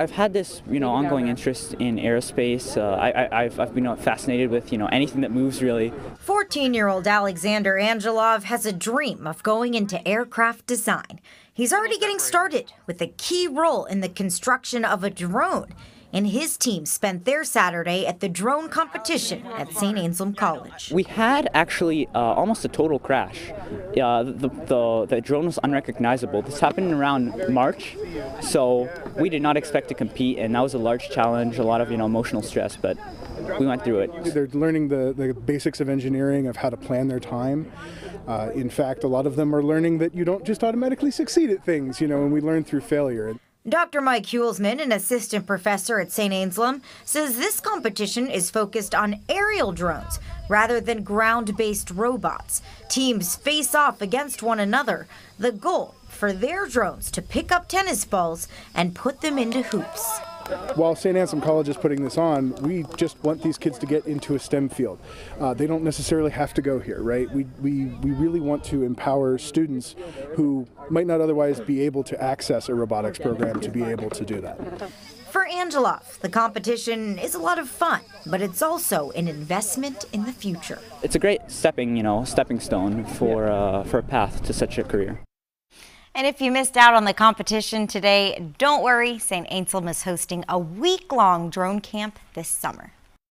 I've had this, ongoing interest in aerospace. I've been fascinated with, anything that moves, really. 14-year-old Alexander Angelov has a dream of going into aircraft design. He's already getting started with a key role in the construction of a drone, and his team spent their Saturday at the drone competition at Saint Anselm College. We had actually almost a total crash. The drone was unrecognizable. This happened around March, so we did not expect to compete, and that was a large challenge, a lot of emotional stress, but we went through it. They're learning the basics of engineering, of how to plan their time. In fact, a lot of them are learning that you don't just automatically succeed at things, and we learn through failure. Dr. Mike Hulsmann, an assistant professor at St. Anselm, says this competition is focused on aerial drones rather than ground-based robots. Teams face off against one another. The goal for their drones to pick up tennis balls and put them into hoops. While St. Anselm College is putting this on, we just want these kids to get into a STEM field. They don't necessarily have to go here, right? We really want to empower students who might not otherwise be able to access a robotics program to be able to do that. For Angelov, the competition is a lot of fun, but it's also an investment in the future. It's a great stepping stone for a path to such a career. And if you missed out on the competition today, don't worry, St. Anselm is hosting a week-long drone camp this summer.